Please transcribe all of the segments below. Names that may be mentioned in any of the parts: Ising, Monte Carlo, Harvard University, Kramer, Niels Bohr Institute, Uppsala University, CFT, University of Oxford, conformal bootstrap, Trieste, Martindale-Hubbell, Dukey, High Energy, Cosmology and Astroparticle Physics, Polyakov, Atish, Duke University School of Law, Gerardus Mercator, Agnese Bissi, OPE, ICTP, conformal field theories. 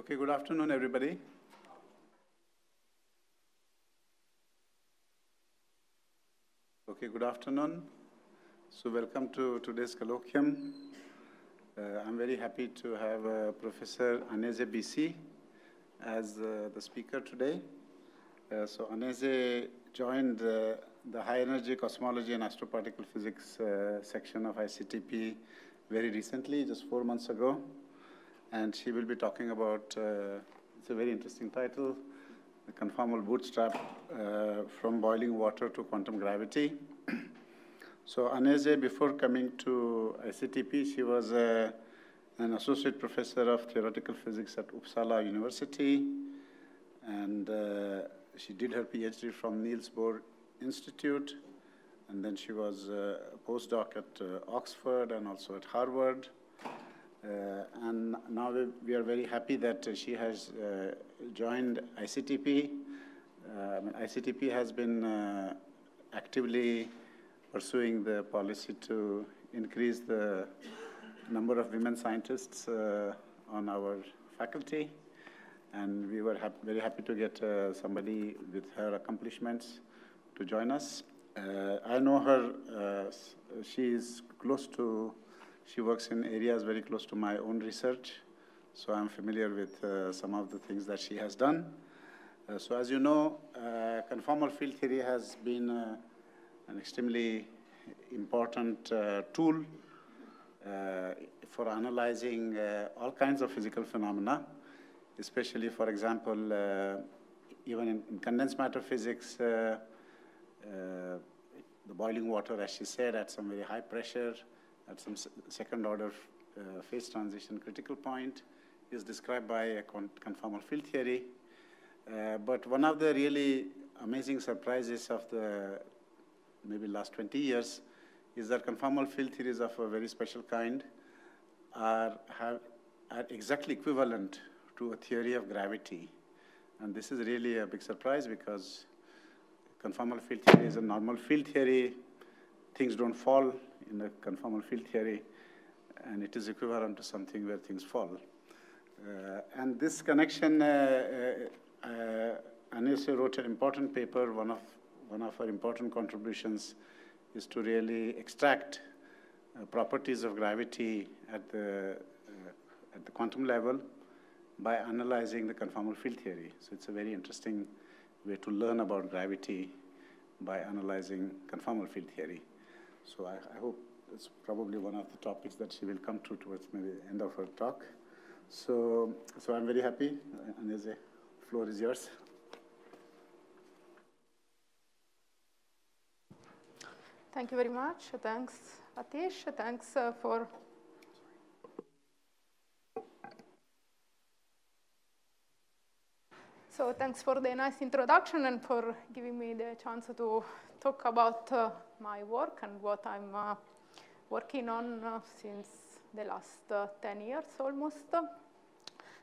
Okay, good afternoon, everybody. Okay, good afternoon. So welcome to today's colloquium. I'm very happy to have Professor Agnese Bissi as the speaker today. So Agnese joined the High Energy Cosmology and Astroparticle Physics section of ICTP very recently, just 4 months ago. And she will be talking about, it's a very interesting title, the conformal bootstrap from boiling water to quantum gravity. So Agnese, before coming to ICTP, she was an associate professor of theoretical physics at Uppsala University. And she did her PhD from Niels Bohr Institute. And then she was a postdoc at Oxford and also at Harvard. And now we are very happy that she has joined ICTP. ICTP has been actively pursuing the policy to increase the number of women scientists on our faculty. And we were very happy to get somebody with her accomplishments to join us. I know her, she is close to she works in areas very close to my own research, so I'm familiar with some of the things that she has done. So as you know, conformal field theory has been an extremely important tool for analyzing all kinds of physical phenomena, especially, for example, even in condensed matter physics, the boiling water, as she said, at some very high pressure, at some second order phase transition critical point is described by a conformal field theory. But one of the really amazing surprises of the maybe last 20 years is that conformal field theories of a very special kind are exactly equivalent to a theory of gravity. And this is really a big surprise because conformal field theory is a normal field theory. Things don't fall in the conformal field theory, and it is equivalent to something where things fall. And this connection, Agnese wrote an important paper. One of her important contributions is to really extract properties of gravity at the quantum level by analyzing the conformal field theory. So it's a very interesting way to learn about gravity by analyzing conformal field theory. So I hope it's probably one of the topics that she will come to towards maybe the end of her talk. So I'm very happy. Agnese, the floor is yours. Thank you very much. Thanks, Atish. Thanks for... So thanks for the nice introduction and for giving me the chance to talk about my work and what I'm working on since the last 10 years almost.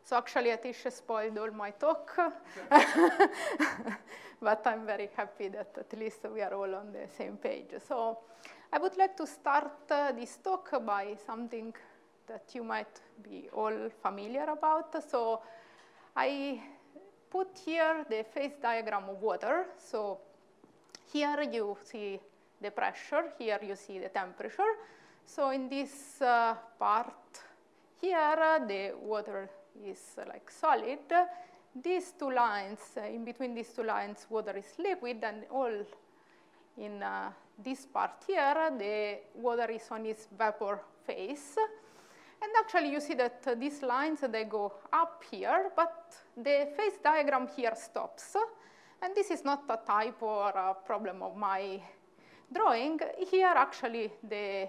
So actually, Atish spoiled all my talk, but I'm very happy that at least we are all on the same page. So I would like to start this talk by something that you might be all familiar about. So I put here the phase diagram of water. So here you see the pressure, here you see the temperature. So in this part here, the water is like solid. These two lines, in between these two lines, water is liquid, and all in this part here, the water is on its vapor phase. And actually, you see that these lines, they go up here, but the phase diagram here stops. And this is not a typo or a problem of my drawing. Here, actually, the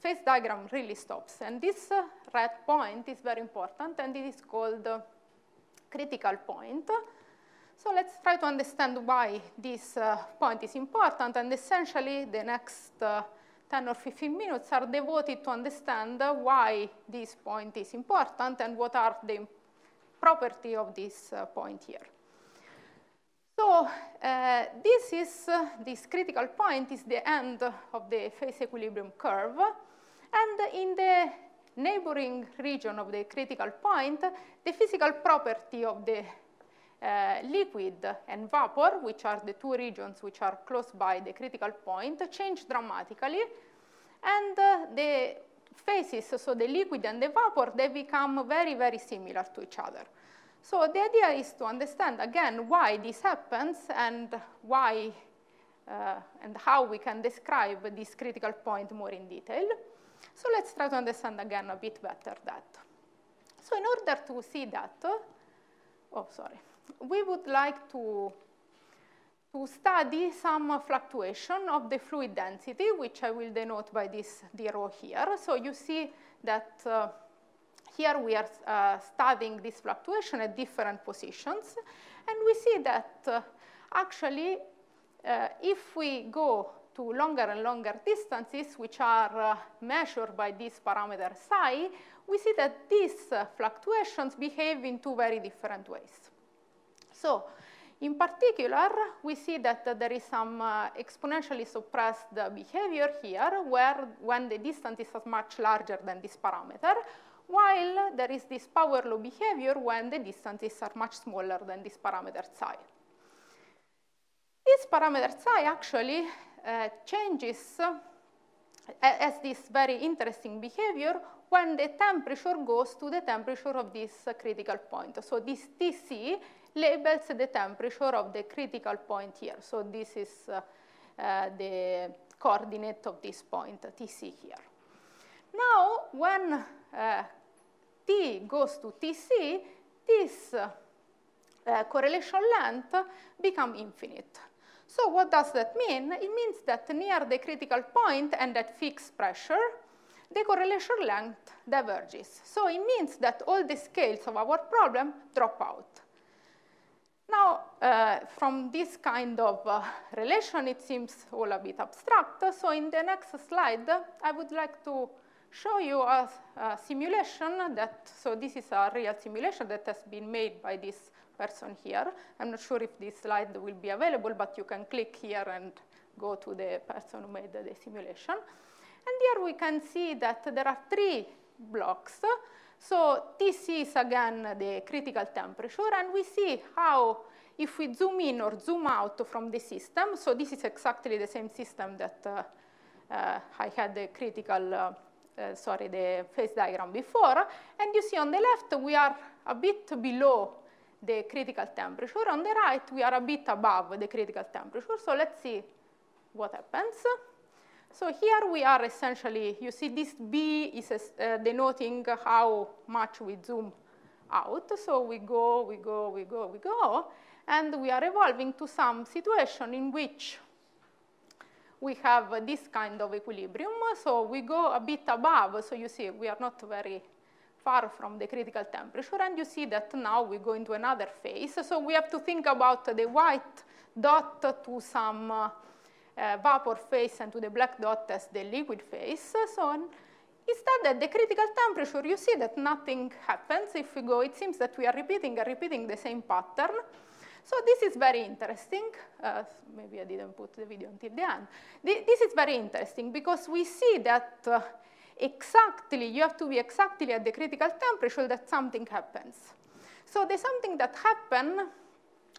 phase diagram really stops. And this red point is very important, and it is called critical point. So let's try to understand why this point is important. And essentially, the next 10 or 15 minutes are devoted to understand why this point is important and what are the properties of this point here. So this critical point is the end of the phase equilibrium curve. And in the neighboring region of the critical point, the physical property of the liquid and vapor, which are the two regions which are close by the critical point, change dramatically, and the phases, so the liquid and the vapor, they become very, very similar to each other. So the idea is to understand again why this happens and why and how we can describe this critical point more in detail. So let's try to understand again a bit better that. So in order to see that, we would like to study some fluctuation of the fluid density, which I will denote by this arrow here. So you see that here we are studying this fluctuation at different positions, and we see that actually if we go to longer and longer distances, which are measured by this parameter psi, we see that these fluctuations behave in two very different ways. So in particular, we see that there is some exponentially suppressed behavior here, where when the distance is much larger than this parameter, while there is this power law behavior when the distances are much smaller than this parameter psi. This parameter psi actually changes as this very interesting behavior when the temperature goes to the temperature of this critical point. So this Tc labels the temperature of the critical point here. So this is the coordinate of this point, Tc here. Now, when T goes to Tc, this correlation length becomes infinite. So what does that mean? It means that near the critical point and at fixed pressure, the correlation length diverges. So it means that all the scales of our problem drop out. Now, from this kind of relation, it seems all a bit abstract. So in the next slide, I would like to show you a simulation that, so this is a real simulation that has been made by this person here. I'm not sure if this slide will be available, but you can click here and go to the person who made the simulation. And here we can see that there are three blocks. So Tc is again the critical temperature, and we see how if we zoom in or zoom out from the system, so this is exactly the same system that I had the critical the phase diagram before, and you see on the left we are a bit below the critical temperature, on the right we are a bit above the critical temperature, so let's see what happens. So here we are essentially, you see this B is denoting how much we zoom out, so we go, and we are evolving to some situation in which we have this kind of equilibrium, so we go a bit above, so you see we are not very far from the critical temperature, and you see that now we go into another phase, so we have to think about the white dot to some vapor phase and to the black dot as the liquid phase, so instead at the critical temperature you see that nothing happens. If we go, it seems that we are repeating the same pattern. So this is very interesting. Maybe I didn't put the video until the end. This is very interesting because we see that exactly, you have to be exactly at the critical temperature that something happens. So the something that happens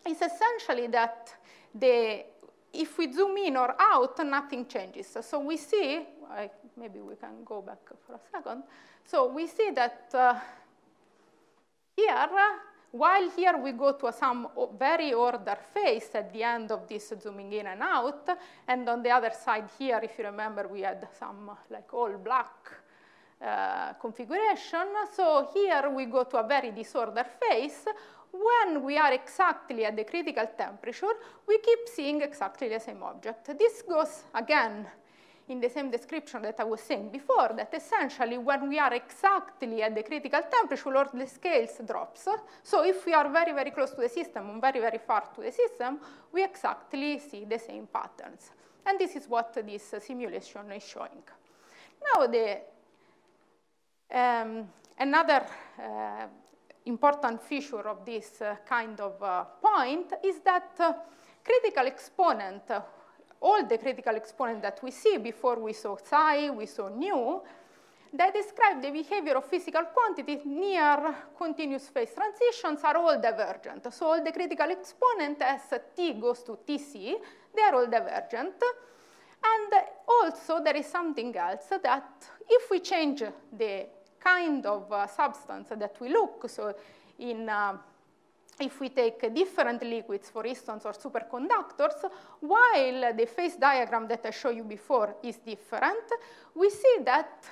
is essentially that if we zoom in or out, nothing changes. So we see, maybe we can go back for a second. So we see that here, while here we go to some very ordered phase at the end of this zooming in and out, and on the other side here, if you remember, we had some like all black configuration. So here we go to a very disordered phase. When we are exactly at the critical temperature, we keep seeing exactly the same object. This goes again in the same description that I was saying before, that essentially when we are exactly at the critical temperature, all the scales drops. So if we are very, very close to the system and very, very far to the system, we exactly see the same patterns. And this is what this simulation is showing. Now, another important feature of this kind of point is that critical exponent, all the critical exponents that we see, before we saw psi, we saw nu, They describe the behavior of physical quantities near continuous phase transitions are all divergent. So all the critical exponent as t goes to tc, they are all divergent. And also there is something else that if we change the kind of substance that we look, so in if we take different liquids, for instance, or superconductors, while the phase diagram that I showed you before is different, we see that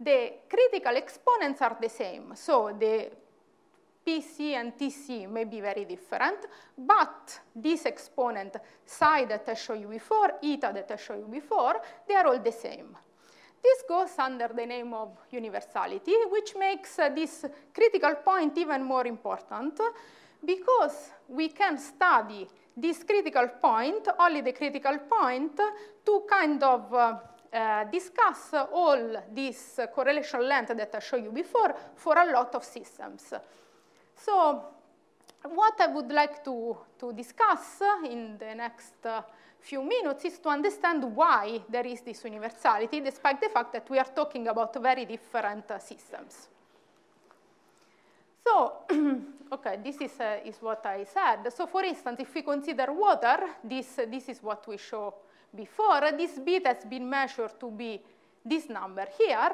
the critical exponents are the same. So the PC and TC may be very different, but this exponent, psi that I showed you before, eta that I showed you before, they are all the same. This goes under the name of universality, which makes this critical point even more important, because we can study this critical point, only the critical point, to kind of discuss all this correlation length that I showed you before for a lot of systems. So what I would like to discuss in the next few minutes is to understand why there is this universality, despite the fact that we are talking about very different systems. So, okay, this is what I said. So for instance, if we consider water, this is what we show before. This bit has been measured to be this number here.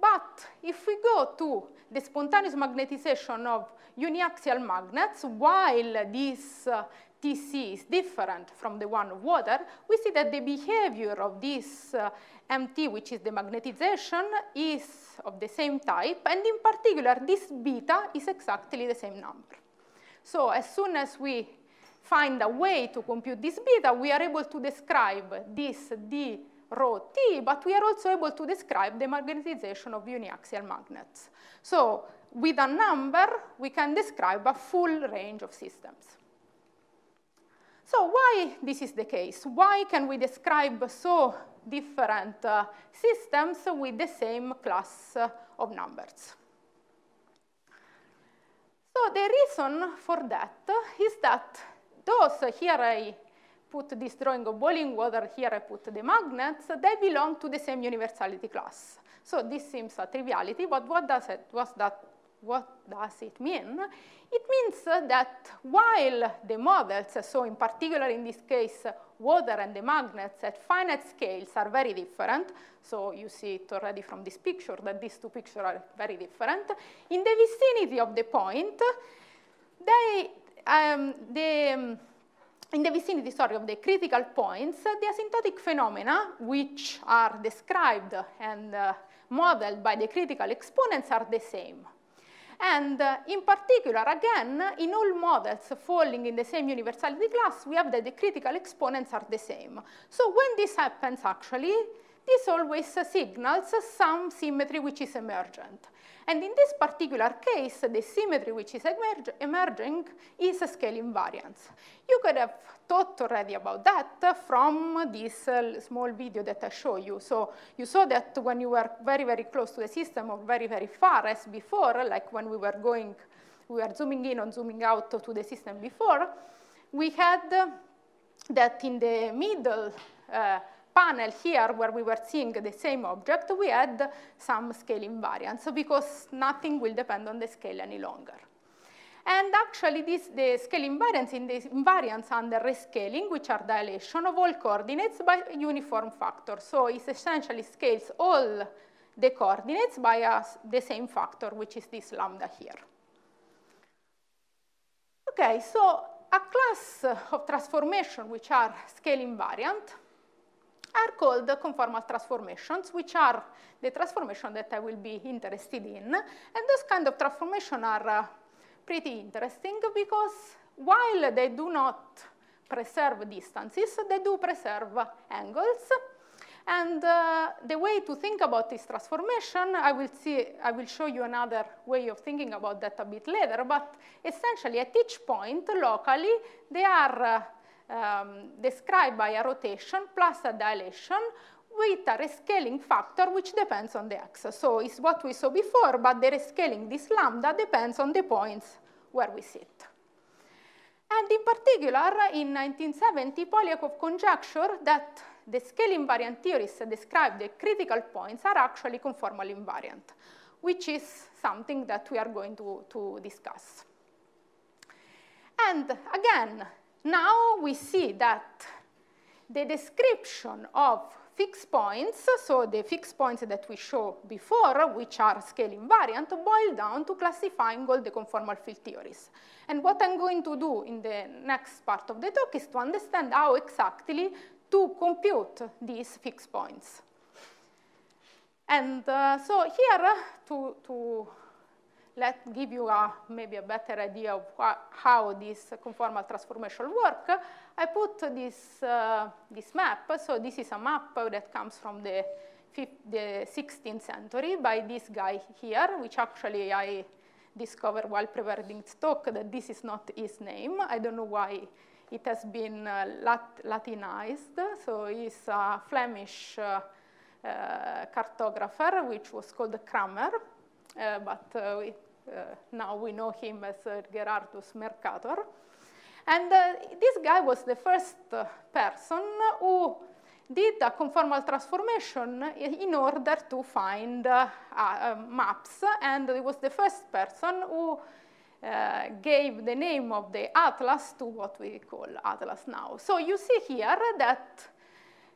But if we go to the spontaneous magnetization of uniaxial magnets, while this TC is different from the one of water, we see that the behavior of this MT, which is the magnetization, is of the same type, and in particular, this beta is exactly the same number. So as soon as we find a way to compute this beta, we are able to describe this d rho t, but we are also able to describe the magnetization of uniaxial magnets. So with a number, we can describe a full range of systems. So why this is the case? Why can we describe so different systems with the same class of numbers? So the reason for that is that those, here I put this drawing of boiling water, here I put the magnets, they belong to the same universality class. So this seems a triviality, but what does it mean? It means that while the models, so in particular in this case, water and the magnets at finite scales are very different, so you see it already from this picture that these two pictures are very different, in the vicinity of the point, in the vicinity, sorry, of the critical points, the asymptotic phenomena, which are described and modeled by the critical exponents, are the same. And in particular, again, in all models falling in the same universality class, we have that the critical exponents are the same. So when this happens, actually, this always signals some symmetry which is emergent. And in this particular case, the symmetry which is emerging is a scale invariance. You could have thought already about that from this small video that I show you. So you saw that when you were very, very close to the system or very, very far as before, like when we were going, we were zooming in and zooming out to the system before, we had that in the middle panel here where we were seeing the same object, we had some scale invariance because nothing will depend on the scale any longer. And actually, the scale invariance in this invariance under rescaling, which are dilation of all coordinates by a uniform factor. So it essentially scales all the coordinates by the same factor, which is this lambda here. Okay, so a class of transformation which are scale invariant are called conformal transformations, which are the transformation that I will be interested in. And those kind of transformation are pretty interesting because while they do not preserve distances, they do preserve angles. And the way to think about this transformation, I will show you another way of thinking about that a bit later, but essentially at each point locally, they are described by a rotation plus a dilation with a rescaling factor which depends on the x. So it's what we saw before, but the rescaling, this lambda, depends on the points where we sit. And in particular, in 1970, Polyakov conjectured that the scale invariant theories that describe the critical points are actually conformal invariant, which is something that we are going to discuss. And again, now we see that the description of fixed points, so the fixed points that we showed before, which are scale invariant, boil down to classifying all the conformal field theories. And what I'm going to do in the next part of the talk is to understand how exactly to compute these fixed points. And so here, to give you maybe a better idea of how this conformal transformation works, I put this map. So this is a map that comes from the 16th century by this guy here, which actually I discovered while preparing this talk that this is not his name. I don't know why it has been Latinized. So he's a Flemish cartographer, which was called Kramer, now we know him as Gerardus Mercator. And this guy was the first person who did a conformal transformation in order to find maps, and he was the first person who gave the name of the atlas to what we call atlas now. So you see here that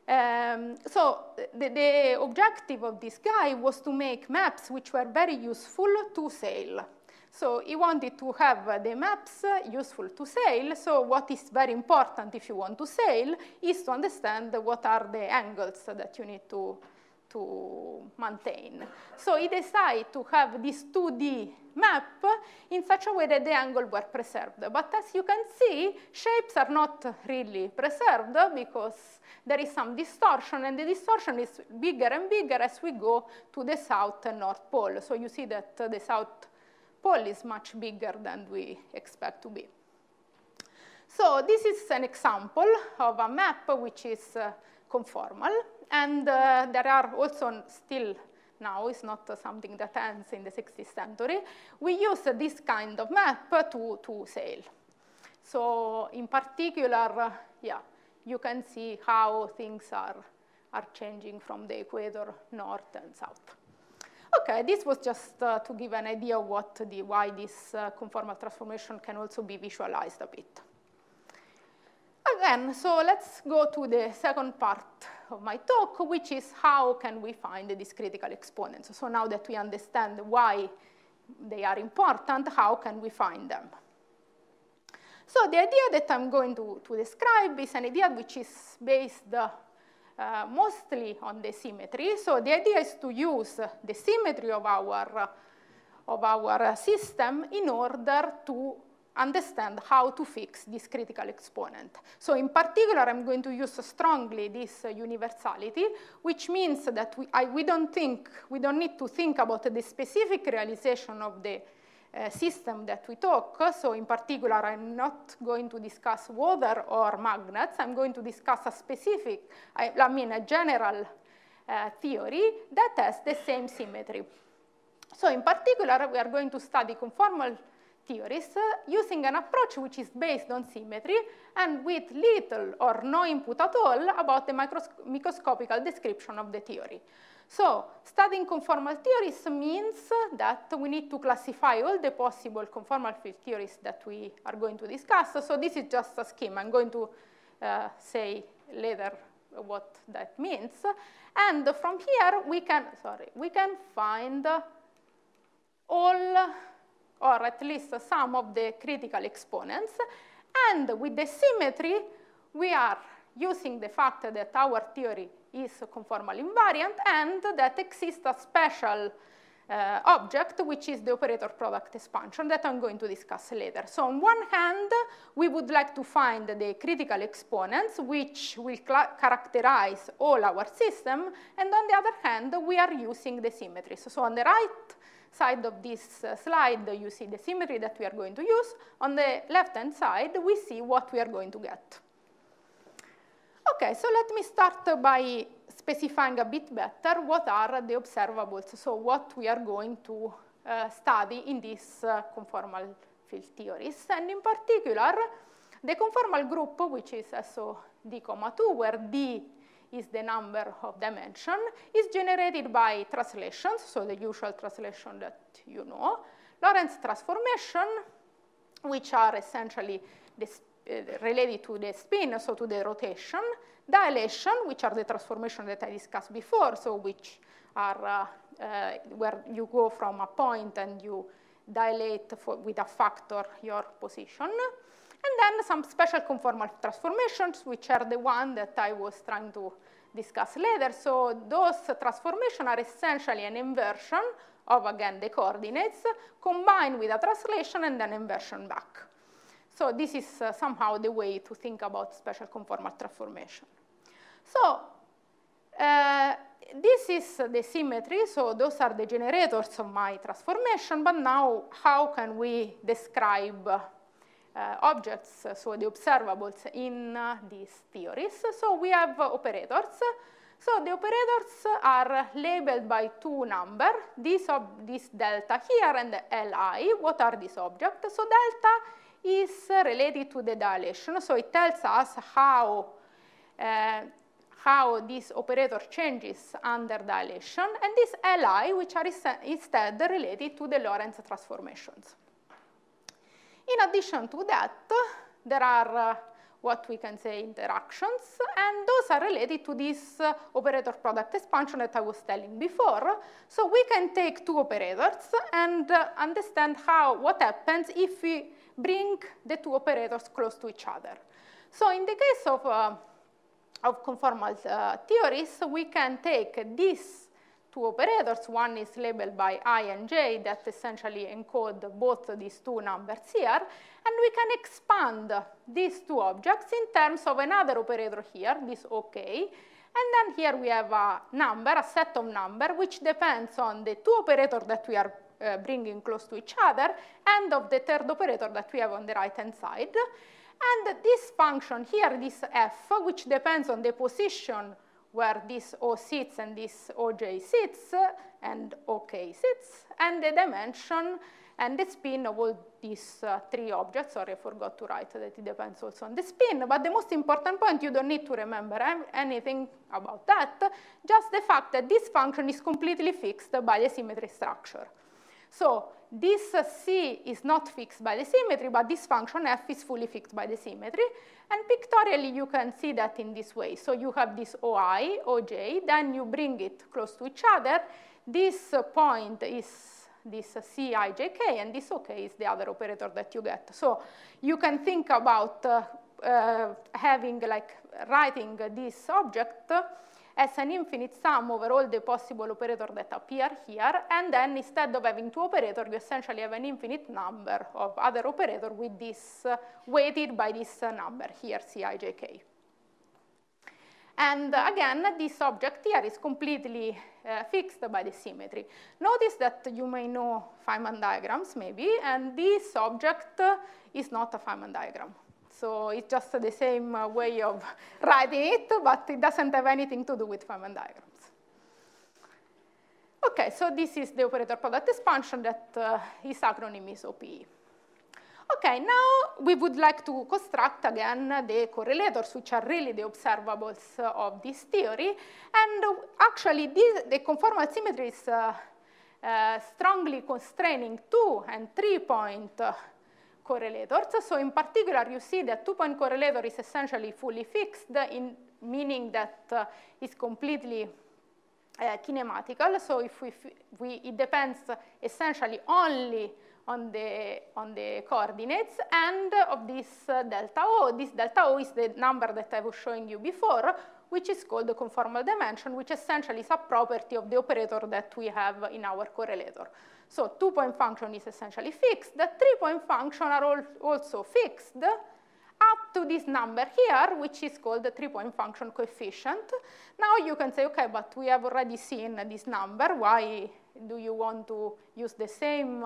the objective of this guy was to make maps which were very useful to sail. So he wanted to have the maps useful to sail. So what is very important if you want to sail is to understand what are the angles that you need to maintain. So he decided to have this 2D map in such a way that the angles were preserved. But as you can see, shapes are not really preserved because there is some distortion, and the distortion is bigger and bigger as we go to the South and North Pole. So you see that the South Pole is much bigger than we expect to be. So this is an example of a map which is conformal. And there are also still now, it's not something that ends in the 16th century, we use this kind of map to sail. So in particular, you can see how things are changing from the equator north and south. Okay, this was just to give an idea of why this conformal transformation can also be visualized a bit. Again, so let's go to the second part of my talk, which is how can we find these critical exponents. So now that we understand why they are important, how can we find them? So the idea that I'm going to describe is an idea which is based mostly on the symmetry. So the idea is to use the symmetry of our system in order to understand how to fix this critical exponent. So in particular, I'm going to use strongly this universality, which means that we don't need to think about the specific realization of the system that we talk. So in particular, I'm not going to discuss water or magnets. I'm going to discuss a specific, I mean a general theory that has the same symmetry. So in particular, we are going to study conformal theories using an approach which is based on symmetry and with little or no input at all about the microscopical description of the theory. So studying conformal theories means that we need to classify all the possible conformal field theories that we are going to discuss. So this is just a scheme. I'm going to say later what that means. And from here, we can find all or at least some of the critical exponents. And with the symmetry, we are using the fact that our theory is conformal invariant and that exists a special object, which is the operator product expansion that I'm going to discuss later. So on one hand, we would like to find the critical exponents, which will characterize all our system. And on the other hand, we are using the symmetry. So on the right side of this slide, you see the symmetry that we are going to use. On the left-hand side, we see what we are going to get. Okay, so let me start by specifying a bit better what are the observables, so what we are going to study in these conformal field theories. And in particular, the conformal group, which is SOD, 2, where D is the number of dimensions, is generated by translations, so the usual translation that you know, Lorentz transformation, which are essentially related to the spin, so to the rotation, dilation, which are the transformation that I discussed before, so which are where you go from a point and you dilate with a factor your position. And then some special conformal transformations, which are the one that I was trying to discuss later. So those transformations are essentially an inversion of, again, the coordinates combined with a translation and an inversion back. So this is somehow the way to think about special conformal transformation. So this is the symmetry. So those are the generators of my transformation. But now how can we describe objects, so the observables in these theories? So we have operators. So the operators are labeled by two numbers, this delta here and the Li. What are these objects? So delta is related to the dilation. So it tells us how this operator changes under dilation, and this Li, which are instead related to the Lorentz transformations. In addition to that, there are what we can say interactions, and those are related to this operator product expansion that I was telling before. So we can take two operators and understand what happens if we bring the two operators close to each other. So in the case of conformal theories, we can take these two operators. One is labeled by I and j that essentially encode both these two numbers here, and we can expand these two objects in terms of another operator here, this OK. And then here we have a number, a set of numbers, which depends on the two operators that we are bringing close to each other and of the third operator that we have on the right-hand side. And this function here, this f, which depends on the position where this O sits and this OJ sits and OK sits, and the dimension and the spin of all these three objects. Sorry, I forgot to write that it depends also on the spin. But the most important point, you don't need to remember anything about that, just the fact that this function is completely fixed by the symmetry structure. So this C is not fixed by the symmetry, but this function f is fully fixed by the symmetry. And pictorially, you can see that in this way. So you have this OI, OJ, then you bring it close to each other. This point is this CIJK, and this OK is the other operator that you get. So you can think about writing this object as an infinite sum over all the possible operators that appear here, and then instead of having two operators, you essentially have an infinite number of other operators with this weighted by this number here, CIJK. And again, this object here is completely fixed by the symmetry. Notice that you may know Feynman diagrams maybe, and this object is not a Feynman diagram. So it's just the same way of writing it, but it doesn't have anything to do with Feynman diagrams. OK, so this is the operator product expansion that its acronym is OPE. OK, now we would like to construct, again, the correlators, which are really the observables of this theory. And actually, the conformal symmetry is strongly constraining 2- and 3-point correlators. So in particular, you see that 2-point correlator is essentially fully fixed, meaning that it's completely kinematical. So if it depends essentially only on the coordinates and of this delta O. This delta O is the number that I was showing you before, which is called the conformal dimension, which essentially is a property of the operator that we have in our correlator. So 2-point function is essentially fixed. The 3-point function are also fixed up to this number here, which is called the 3-point function coefficient. Now you can say, OK, but we have already seen this number. Why do you want to use the same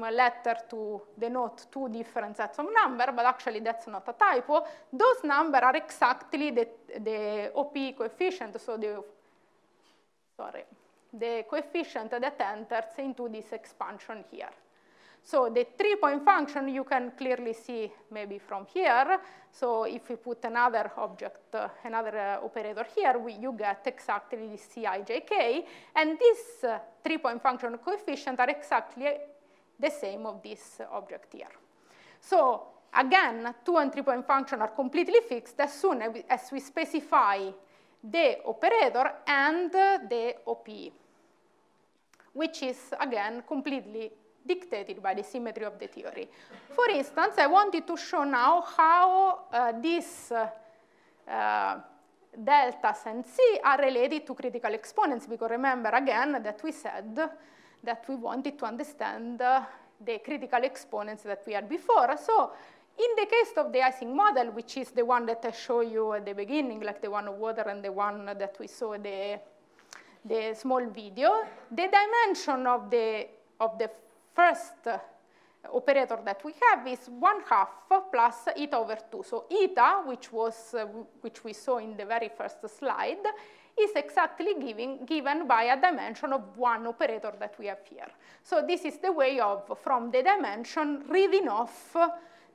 letter to denote two different sets of numbers? But actually, that's not a typo. Those numbers are exactly the OPE coefficient, so the coefficient that enters into this expansion here. So the 3-point function you can clearly see maybe from here. So if we put another object, another operator here, you get exactly thisCijk. And this 3-point function coefficient are exactly the same of this object here. So again, 2- and 3-point function are completely fixed as soon as we specify the operator and the OPE, which is, again, completely dictated by the symmetry of the theory. For instance, I wanted to show now how these deltas and C are related to critical exponents, because remember, again, that we said that we wanted to understand the critical exponents that we had before. So in the case of the Ising model, which is the one that I showed you at the beginning, like the one of water and the one that we saw the small video, the dimension of the first operator that we have is 1/2 plus eta over 2. So eta, which we saw in the very first slide, is exactly given by a dimension of one operator that we have here. So this is the way of, from the dimension, reading off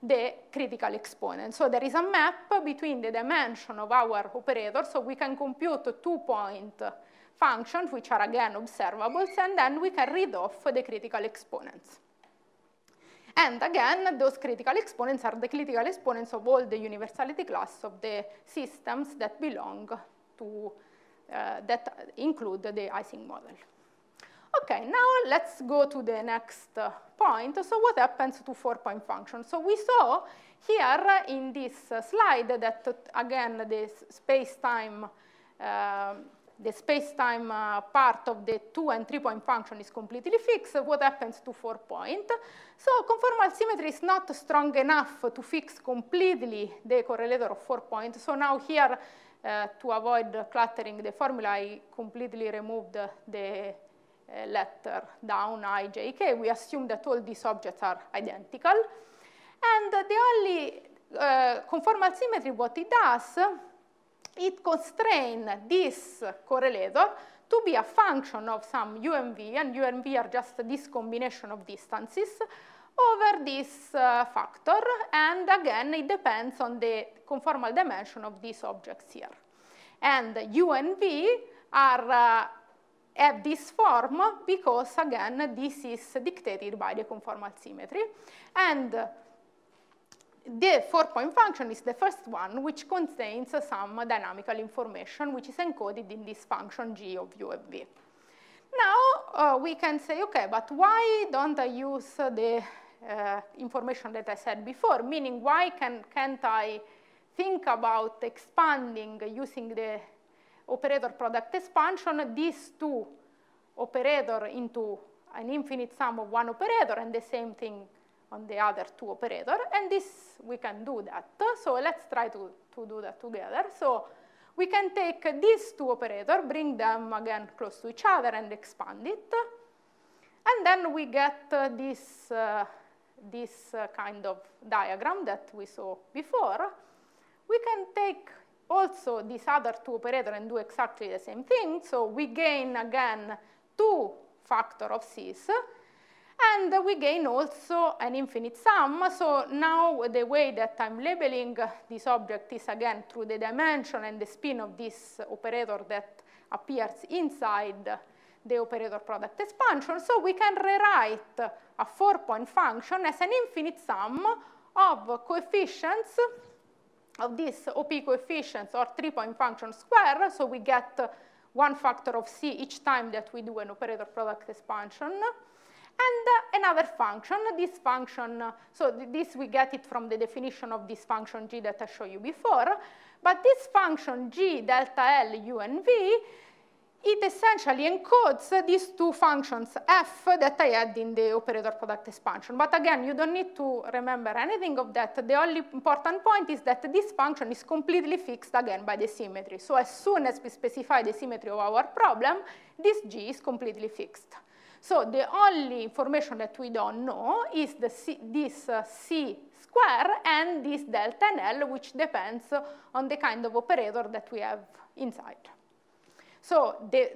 the critical exponent. So there is a map between the dimension of our operator, so we can compute 2-point functions, which are again observables, and then we can read off the critical exponents. And again, those critical exponents are the critical exponents of all the universality class of the systems that belong to, that include the Ising model. Okay, now let's go to the next point. So what happens to 4-point functions? So we saw here in this slide that, again, the space-time part of the 2- and 3-point function is completely fixed. What happens to 4-point? So conformal symmetry is not strong enough to fix completely the correlator of 4-point. So now here, to avoid cluttering the formula, I completely removed the letter down ijk. We assume that all these objects are identical. And the only conformal symmetry, what it does, it constrains this correlator to be a function of some UMV, and UMV are just this combination of distances over this factor, and again, it depends on the conformal dimension of these objects here. And U and V have this form because, again, this is dictated by the conformal symmetry. And the 4-point function is the first one, which contains some dynamical information, which is encoded in this function g of u of v. Now we can say, okay, but why don't I use the information that I said before? Meaning, why can't I think about expanding using the operator product expansion these two operators into an infinite sum of one operator, and the same thing on the other two operators? And this, we can do that. So let's try to do that together. So we can take these two operators, bring them again close to each other, and expand it. And then we get this kind of diagram that we saw before. We can take also these other two operators and do exactly the same thing. So we gain, again, 2 factors of C's. And we gain also an infinite sum. So now the way that I'm labeling this object is, again, through the dimension and the spin of this operator that appears inside the operator product expansion. So we can rewrite a 4-point function as an infinite sum of coefficients, of these OP coefficients, or 3-point function square. So we get 1 factor of C each time that we do an operator product expansion. And another function, this function, so this we get it from the definition of this function g that I showed you before. But this function g delta L u and v, it essentially encodes these two functions f that I had in the operator product expansion. But again, you don't need to remember anything of that. The only important point is that this function is completely fixed, again, by the symmetry. So as soon as we specify the symmetry of our problem, this g is completely fixed. So the only information that we don't know is this C square and this delta NL, which depends on the kind of operator that we have inside. So the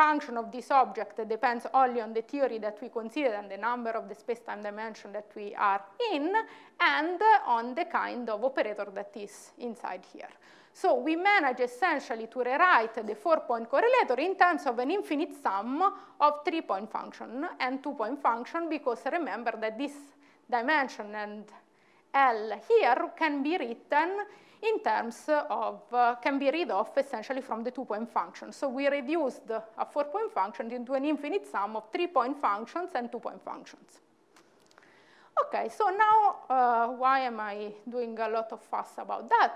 function of this object depends only on the theory that we consider and the number of the space-time dimension that we are in, and on the kind of operator that is inside here. So we manage essentially to rewrite the four-point correlator in terms of an infinite sum of three-point function and two-point function, because remember that this dimension and L here can be written in terms of, can be read off essentially from the two-point function. So we reduced a four-point function into an infinite sum of three-point functions and two-point functions. Okay, so now why am I doing a lot of fuss about that?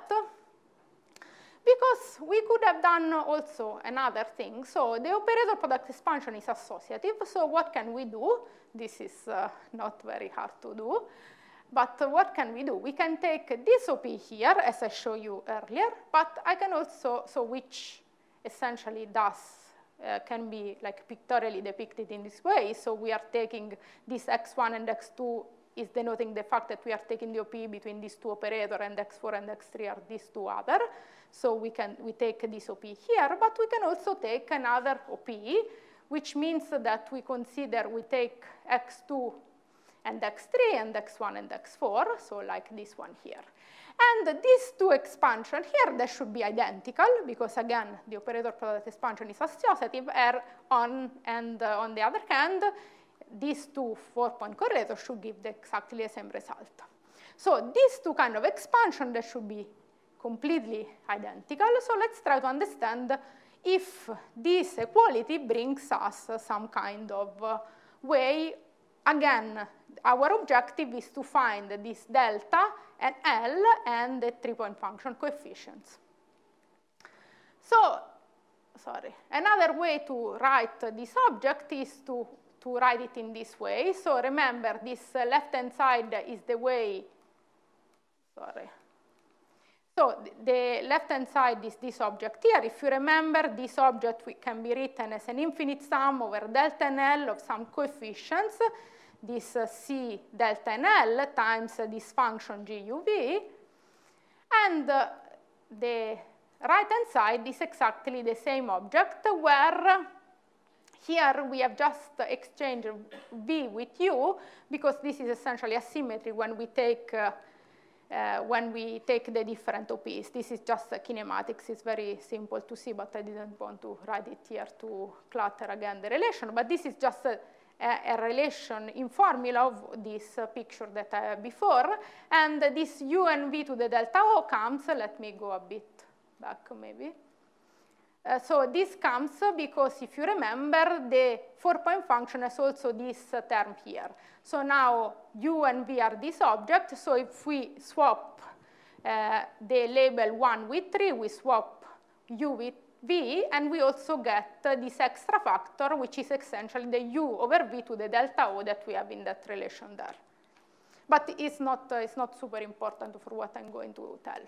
Because we could have done also another thing. So the operator product expansion is associative. So what can we do? This is not very hard to do. But what can we do? We can take this OP here, as I showed you earlier, but I can also, so which essentially does, can be like pictorially depicted in this way. So we are taking this x1 and x2 is denoting the fact that we are taking the OP between these two operators, and x4 and x3 are these two other. So we take this OP here, but we can also take another OP, which means that we consider we take x2 and x3 and x1 and x4, so like this one here. And these two expansions here, they should be identical, because again, the operator product expansion is associative, on the other hand, these two four-point correlators should give exactly the same result. So these two kind of expansion, they should be completely identical. So let's try to understand if this equality brings us some kind of way. Again, our objective is to find this delta and L and the three-point function coefficients. So, sorry, another way to write this object is to write it in this way. So remember, this left-hand side is the way, sorry. So the left-hand side is this object here. If you remember, this object can be written as an infinite sum over delta and L of some coefficients, this C delta and L times this function GUV. And the right-hand side is exactly the same object, where here we have just exchanged V with U, because this is essentially a symmetry when we take the different OPs. This is just kinematics. It's very simple to see, but I didn't want to write it here to clutter again the relation. But this is just a relation in formula of this picture that I had before. And this U and V to the delta O comes, let me go a bit back maybe. So this comes because, if you remember, the four-point function has also this term here. So now U and V are this object. So if we swap the label 1 with 3, we swap U with V, and we also get this extra factor, which is essentially the U over V to the delta O that we have in that relation there. But it's not super important for what I'm going to tell.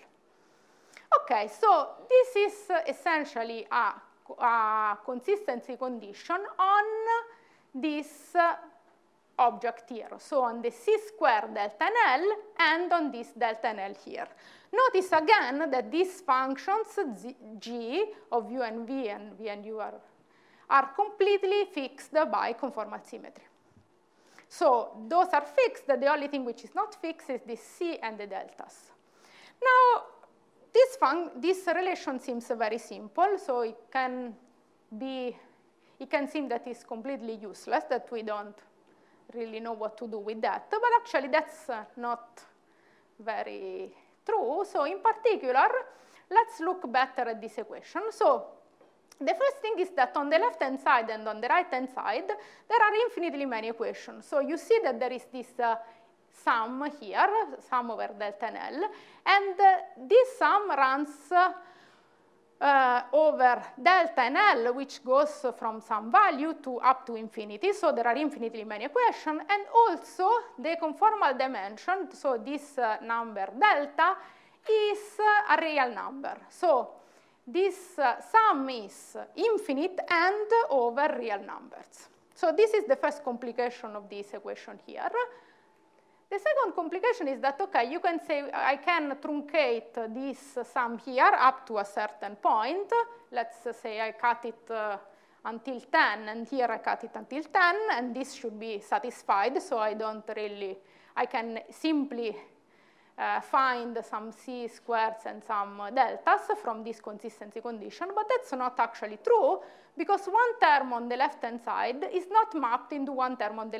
Okay, so this is essentially a consistency condition on this object here. So on the C squared delta and L and on this delta and L here. Notice again that these functions G of U and V and V and U are completely fixed by conformal symmetry. So those are fixed. The only thing which is not fixed is the C and the deltas. Now, this relation seems very simple, so it can seem that it's completely useless, that we don't really know what to do with that. But actually, that's not very true. So in particular, let's look better at this equation. So the first thing is that on the left-hand side and on the right-hand side, there are infinitely many equations. So you see that there is this sum here, sum over delta and L, and this sum runs over delta and L, which goes from some value to up to infinity, so there are infinitely many equations, and also the conformal dimension, so this number delta is a real number. So this sum is infinite and over real numbers. So this is the first complication of this equation here. The second complication is that, okay, you can say I can truncate this sum here up to a certain point. Let's say I cut it until 10, and here I cut it until 10, and this should be satisfied, so I don't really, I can simply find some C squares and some deltas from this consistency condition, but that's not actually true, because one term on the left-hand side is not mapped into one term on the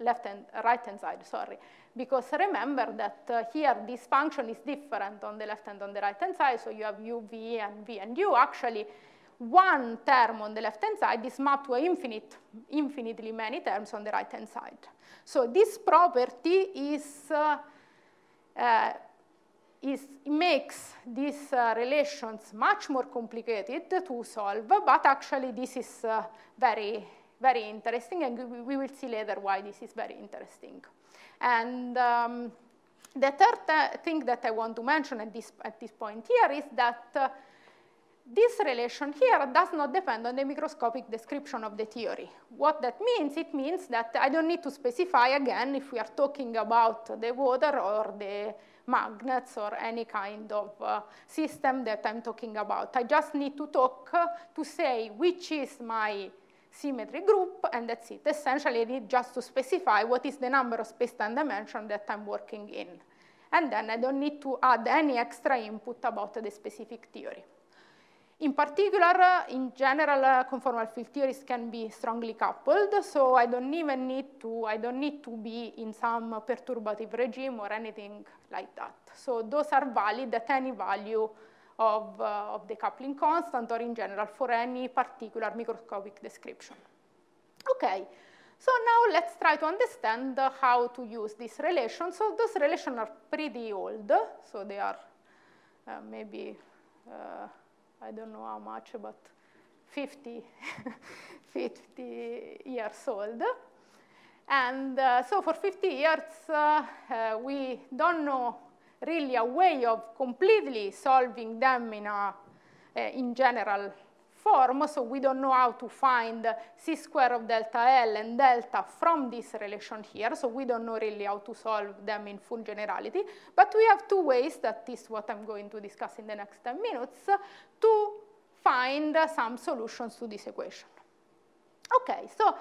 right-hand side, sorry, because remember that here this function is different on the left and on the right-hand side, so you have u, v, and v, and u. Actually, one term on the left-hand side is mapped to infinitely many terms on the right-hand side. So this property makes these relations much more complicated to solve, but actually this is very, very interesting, and we will see later why this is very interesting. And the third thing that I want to mention at this point here is that this relation here does not depend on the microscopic description of the theory. What that means? It means that I don't need to specify again if we are talking about the water or the magnets or any kind of system that I'm talking about. I just need to say which is my symmetry group, and that's it. Essentially, I need just to specify what is the number of space-time dimension that I'm working in. And then I don't need to add any extra input about the specific theory. In particular, in general, conformal field theories can be strongly coupled, so I don't even need to, I don't need to be in some perturbative regime or anything like that. So those are valid at any value of the coupling constant, or in general for any particular microscopic description. Okay, so now let's try to understand how to use this relation. So those relations are pretty old, so they are maybe, I don't know how much, but 50 years old. And so for 50 years, we don't know really a way of completely solving them in general form. So we don't know how to find C square of delta L and delta from this relation here. So we don't know really how to solve them in full generality. But we have two ways, that is what I'm going to discuss in the next 10 minutes, to find some solutions to this equation. Okay, so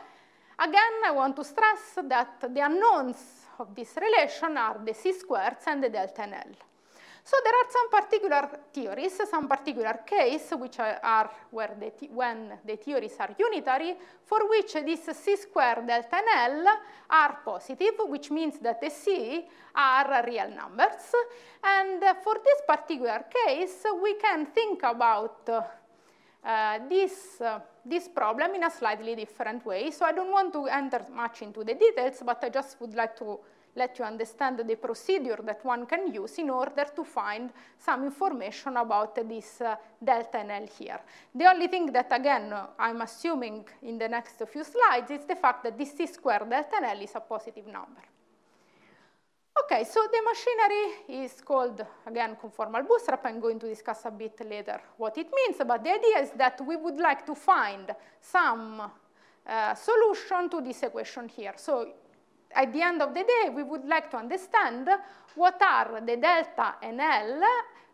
again, I want to stress that the unknowns of this relation are the C squares and the delta and L. So there are some particular theories, some particular cases which are when the theories are unitary, for which this C squared delta and L are positive, which means that the C are real numbers. And for this particular case, we can think about this problem in a slightly different way. So I don't want to enter much into the details, but I just would like to let you understand the procedure that one can use in order to find some information about this delta and L here. The only thing that, again, I'm assuming in the next few slides is the fact that this C squared delta and L is a positive number. Okay, so the machinery is called, again, conformal bootstrap. I'm going to discuss a bit later what it means, but the idea is that we would like to find some solution to this equation here. So at the end of the day, we would like to understand what are the delta and L,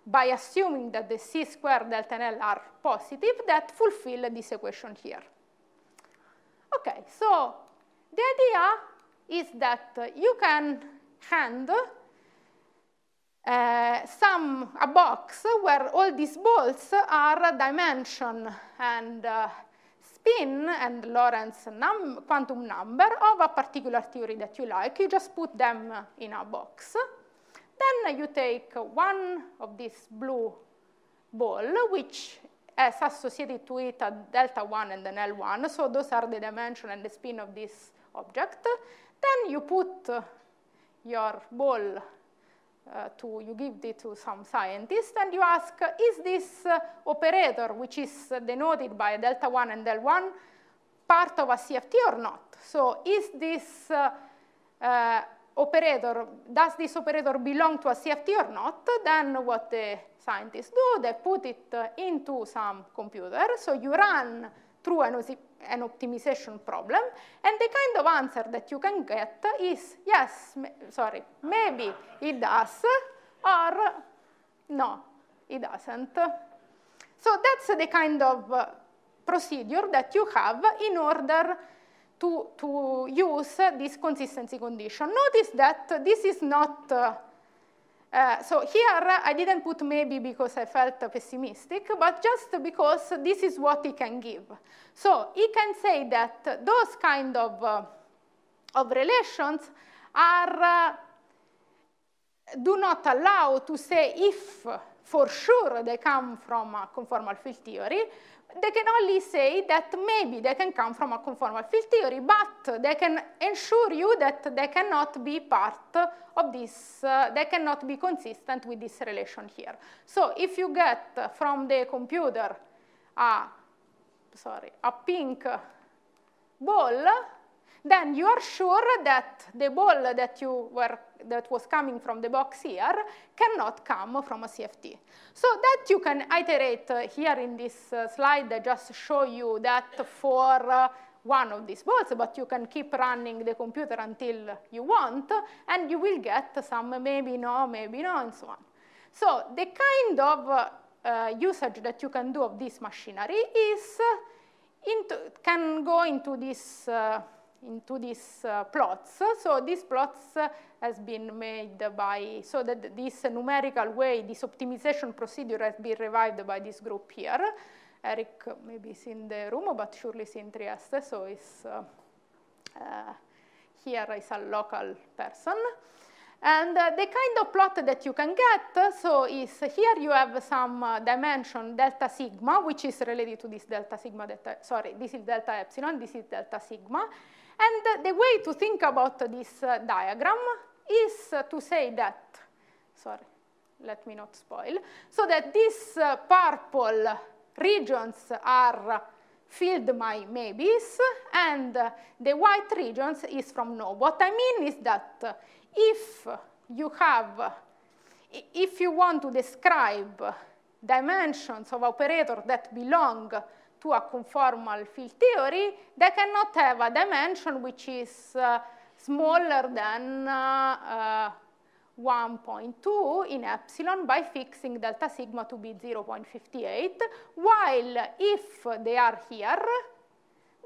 by assuming that the C squared delta and L are positive, that fulfill this equation here. Okay, so the idea is that you can hand a box where all these balls are dimension and spin and Lorentz quantum number of a particular theory that you like. You just put them in a box. Then you take one of these blue ball, which has associated to it a delta 1 and an L1. So those are the dimension and the spin of this object. Then you put your ball you give it to some scientist, and you ask, is this operator, which is denoted by delta 1 and L1, part of a CFT or not? So is this operator, does this operator belong to a CFT or not? Then what the scientists do, they put it into some computer, so you run through an optimization problem, and the kind of answer that you can get is yes, sorry, maybe it does, or no, it doesn't. So that's the kind of procedure that you have in order to use this consistency condition. Notice that this is not, so here I didn't put maybe because I felt pessimistic, but just because this is what he can give. So he can say that those kind of relations are, do not allow to say if for sure they come from a conformal field theory. They can only say that maybe they can come from a conformal field theory, but they can ensure you that they cannot be part of this, they cannot be consistent with this relation here. So if you get from the computer a pink ball, then you are sure that the ball that was coming from the box here cannot come from a CFT. So that you can iterate here in this slide. I just show you that for one of these balls, but you can keep running the computer until you want, and you will get some maybe no, and so on. So the kind of usage that you can do of this machinery is can go into these plots. So these plots has been made by, so that this numerical way, this optimization procedure has been revived by this group here. Eric maybe is in the room, but surely is in Trieste, so is here is a local person. And the kind of plot that you can get, so is here you have some dimension delta sigma, which is related to this delta sigma, this is delta epsilon, this is delta sigma. And the way to think about this diagram is to say that, sorry, let me not spoil, so that these purple regions are filled by maybes, and the white regions is from no. What I mean is that if you have, if you want to describe dimensions of operators that belong to a conformal field theory, they cannot have a dimension which is smaller than 1.2 in epsilon by fixing delta sigma to be 0.58, while if they are here,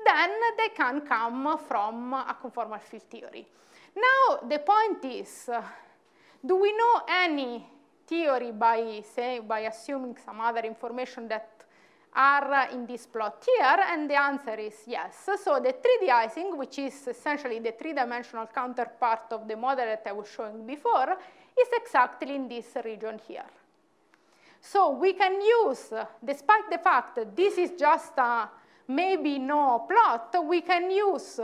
then they can come from a conformal field theory. Now, the point is, do we know any theory by assuming some other information that are in this plot here? And the answer is yes. So the 3D Ising, which is essentially the three-dimensional counterpart of the model that I was showing before, is exactly in this region here. So we can use, despite the fact that this is just a maybe no plot, we can use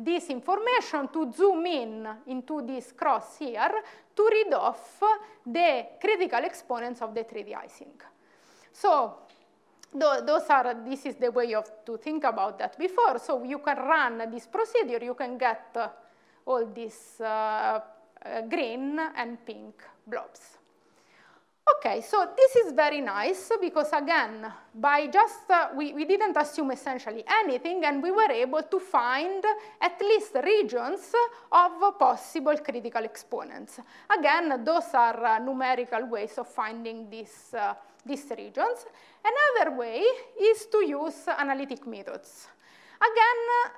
this information to zoom in into this cross here to read off the critical exponents of the 3D Ising. So this is the way to think about that before. So you can run this procedure, you can get all these green and pink blobs. Okay, so this is very nice because again, by just, we didn't assume essentially anything, and we were able to find at least regions of possible critical exponents. Again, those are numerical ways of finding these regions. Another way is to use analytic methods.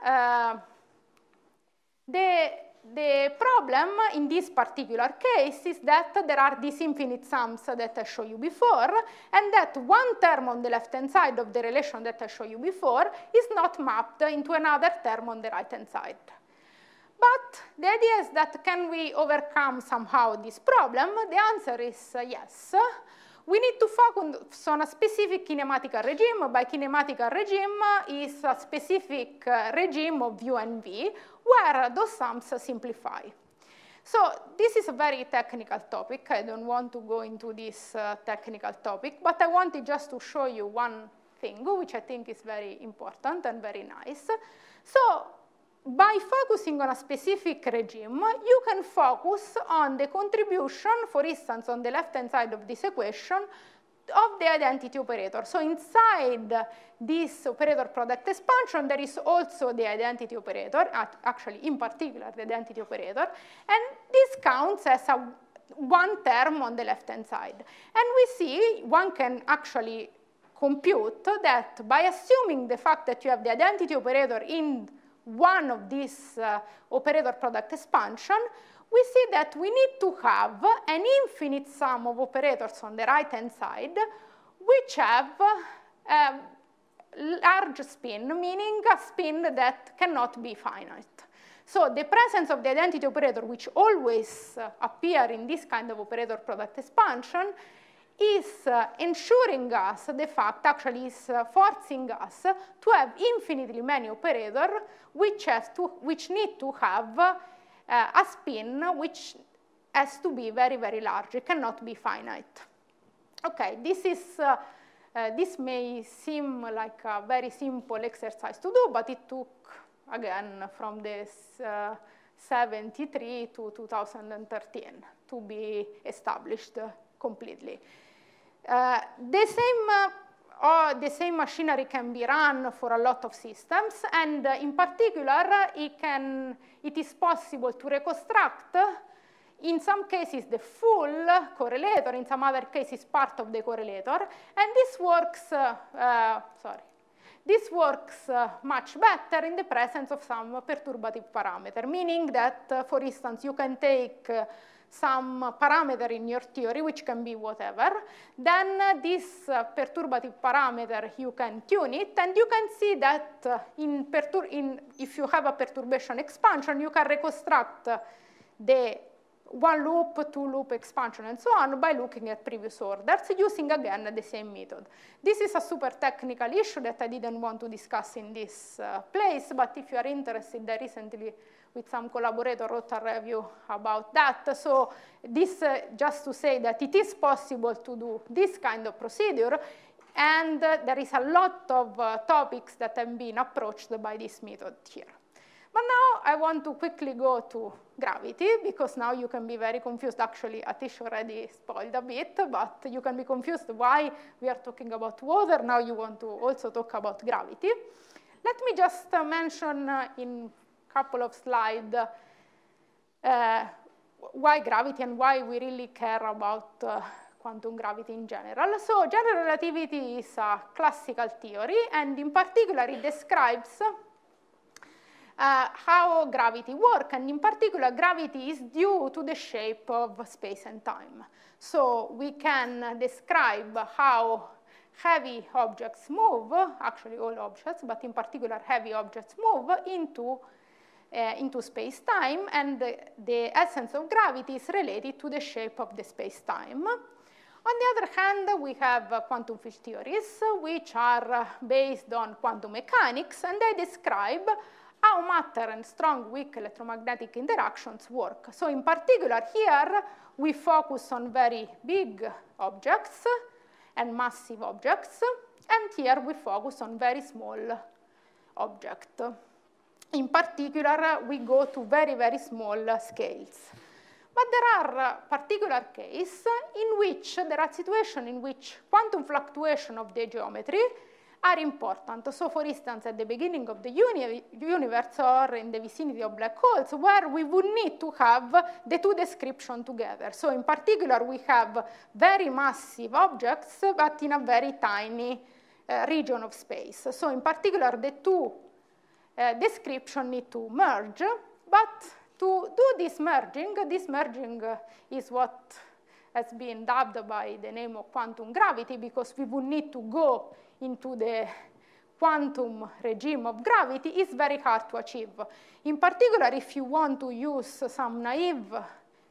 Again, the problem in this particular case is that there are these infinite sums that I showed you before, and that one term on the left-hand side of the relation that I showed you before is not mapped into another term on the right-hand side. But the idea is that can we overcome somehow this problem? The answer is yes. We need to focus on a specific kinematical regime. By kinematical regime is a specific regime of U and V where those sums simplify. So this is a very technical topic. I don't want to go into this technical topic, but I wanted just to show you one thing which I think is very important and very nice. So by focusing on a specific regime, you can focus on the contribution, for instance, on the left-hand side of this equation of the identity operator. So inside this operator product expansion, there is also the identity operator, actually, in particular, the identity operator, and this counts as a one term on the left-hand side. And we see one can actually compute that by assuming the fact that you have the identity operator in one of these operator product expansion, we see that we need to have an infinite sum of operators on the right-hand side, which have large spin, meaning a spin that cannot be finite. So the presence of the identity operator, which always appear in this kind of operator product expansion, is ensuring us the fact, actually is forcing us to have infinitely many operators which need to have a spin which has to be very, very large. It cannot be finite. Okay, this may seem like a very simple exercise to do, but it took, again, from this 73 to 2013 to be established completely. The same machinery can be run for a lot of systems, and in particular, it is possible to reconstruct, in some cases, the full correlator, in some other cases, part of the correlator, and this works much better in the presence of some perturbative parameter, meaning that, for instance, you can take some parameter in your theory, which can be whatever. Then this perturbative parameter, you can tune it, and you can see that if you have a perturbation expansion, you can reconstruct the one loop, two loop expansion, and so on by looking at previous orders using, again, the same method. This is a super technical issue that I didn't want to discuss in this place, but if you are interested, I recently, with some collaborator, wrote a review about that. So this, just to say that it is possible to do this kind of procedure, and there is a lot of topics that have been approached by this method here. But now I want to quickly go to gravity, because now you can be very confused. Actually, Atish already spoiled a bit, but you can be confused why we are talking about water. Now you want to also talk about gravity. Let me just mention in a couple of slides why gravity and why we really care about quantum gravity in general. So general relativity is a classical theory, and in particular, it describes how gravity works, and in particular, gravity is due to the shape of space and time. So we can describe how heavy objects move, actually all objects, but in particular heavy objects move into space-time, and the essence of gravity is related to the shape of the space-time. On the other hand, we have quantum field theories, which are based on quantum mechanics, and they describe how matter and strong-weak electromagnetic interactions work. So in particular here, we focus on very big objects and massive objects, and here we focus on very small objects. In particular, we go to very, very small scales. But there are particular cases in which there are situations in which quantum fluctuation of the geometry are important. So for instance, at the beginning of the universe or in the vicinity of black holes, where we would need to have the two descriptions together. So in particular, we have very massive objects, but in a very tiny region of space. So in particular, the two descriptions need to merge. But to do this merging is what has been dubbed by the name of quantum gravity, because we would need to go into the quantum regime of gravity is very hard to achieve. In particular, if you want to use some naive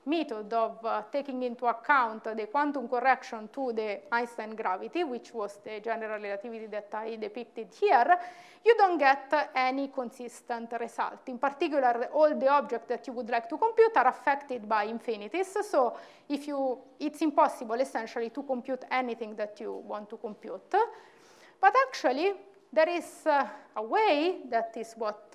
method of taking into account the quantum correction to the Einstein gravity, which was the general relativity that I depicted here, you don't get any consistent result. In particular, all the objects that you would like to compute are affected by infinities, so it's impossible, essentially, to compute anything that you want to compute. But actually, there is a way, that is what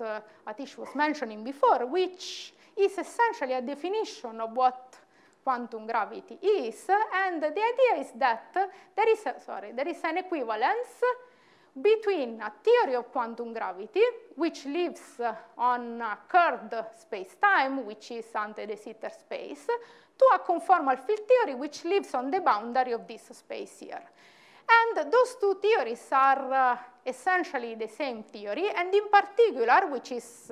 Atish was mentioning before, which is essentially a definition of what quantum gravity is. And the idea is that there is an equivalence between a theory of quantum gravity, which lives on a curved space-time, which is de Sitter space, to a conformal field theory, which lives on the boundary of this space here. And those two theories are essentially the same theory, and in particular, which is